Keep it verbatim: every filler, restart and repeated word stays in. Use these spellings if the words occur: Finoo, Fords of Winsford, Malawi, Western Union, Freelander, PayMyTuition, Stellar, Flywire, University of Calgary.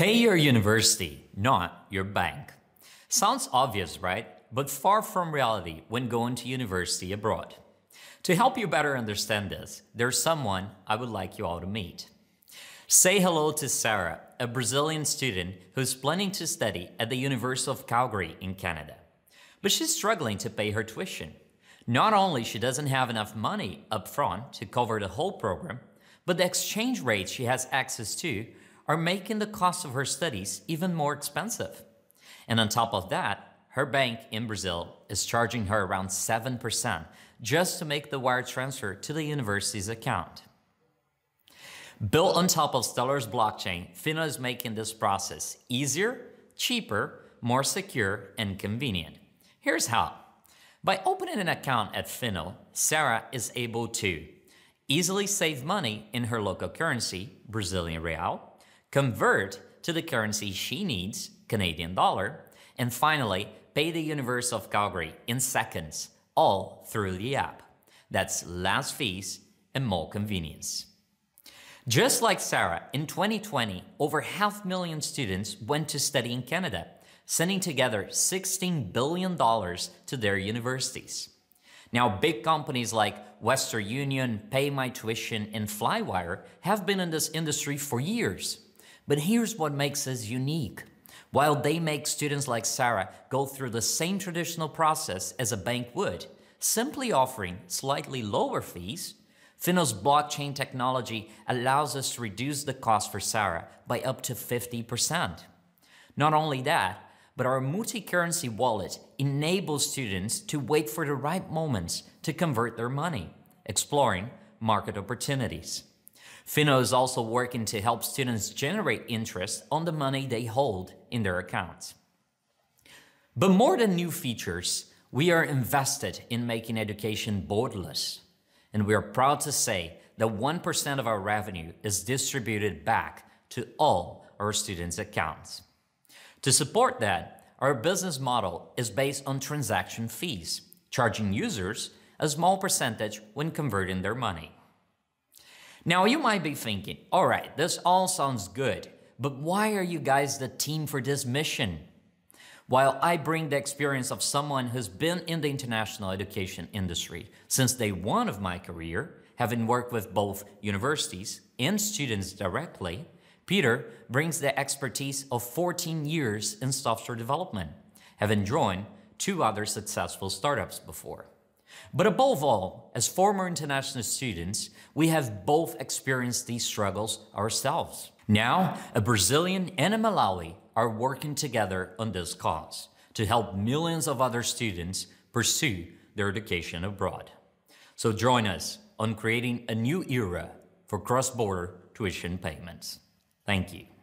Pay your university, not your bank. Sounds obvious, right? But far from reality when going to university abroad. To help you better understand this, there's someone I would like you all to meet. Say hello to Sarah, a Brazilian student who's planning to study at the University of Calgary in Canada. But she's struggling to pay her tuition. Not only she doesn't have enough money up front to cover the whole program, but the exchange rates she has access to are making the cost of her studies even more expensive. And on top of that, her bank in Brazil is charging her around seven percent just to make the wire transfer to the university's account. Built on top of Stellar's blockchain, Finoo is making this process easier, cheaper, more secure, and convenient. Here's how. By opening an account at Finoo, Sarah is able to easily save money in her local currency, Brazilian real, convert to the currency she needs, Canadian dollar, and finally, pay the University of Calgary in seconds, all through the app. That's less fees and more convenience. Just like Sarah, in twenty twenty, over half a million students went to study in Canada, sending together sixteen billion dollars to their universities. Now, big companies like Western Union, PayMyTuition, and Flywire have been in this industry for years. But here's what makes us unique. While they make students like Sarah go through the same traditional process as a bank would, simply offering slightly lower fees, Finoo's blockchain technology allows us to reduce the cost for Sarah by up to fifty percent. Not only that, but our multi-currency wallet enables students to wait for the right moments to convert their money, exploring market opportunities. Finoo is also working to help students generate interest on the money they hold in their accounts. But more than new features, we are invested in making education borderless. And we are proud to say that one percent of our revenue is distributed back to all our students' accounts. To support that, our business model is based on transaction fees, charging users a small percentage when converting their money. Now, you might be thinking, all right, this all sounds good, but why are you guys the team for this mission? While I bring the experience of someone who's been in the international education industry since day one of my career, having worked with both universities and students directly, Peter brings the expertise of fourteen years in software development, having joined two other successful startups before. But above all, as former international students, we have both experienced these struggles ourselves. Now, a Brazilian and a Malawi are working together on this cause to help millions of other students pursue their education abroad. So join us on creating a new era for cross-border tuition payments. Thank you.